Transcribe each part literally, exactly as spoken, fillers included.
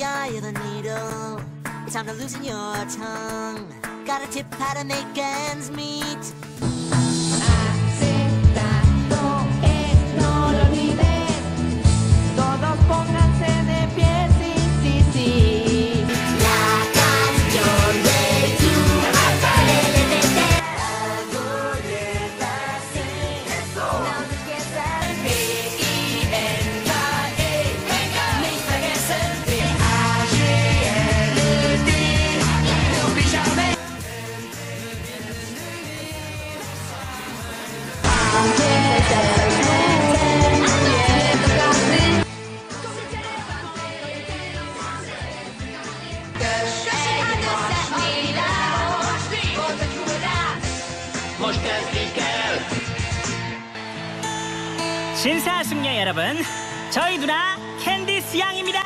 the eye of the needle. It's time to loosen your tongue. Got a tip how to make ends meet. 신사숙녀 여러분, 저희 누나 캔디스 양입니다.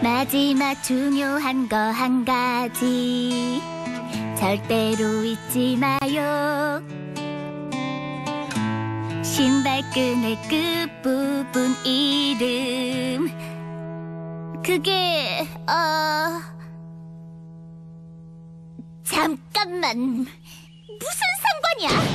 마지막 중요한 거 한 가지 절대로 잊지 마요. 신발끈의 끝부분 이름, 그게 어... 잠깐만, 무슨 상관이야?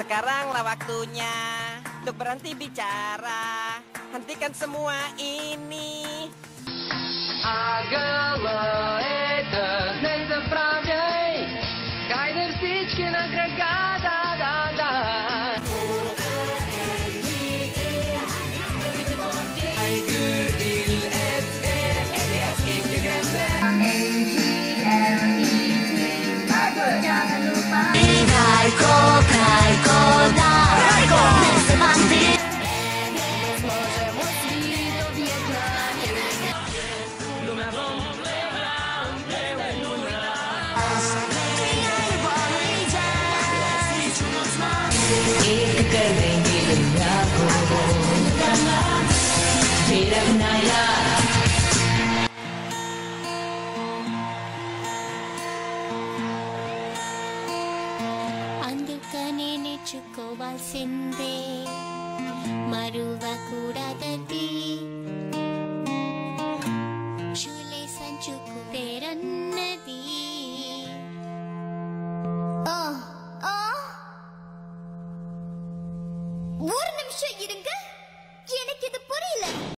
Sekaranglah waktunya untuk berhenti bicara. Hentikan semua ini. Agama itu nada pravdy, kaider sičkin agregada dada. It's the girl they didn't love.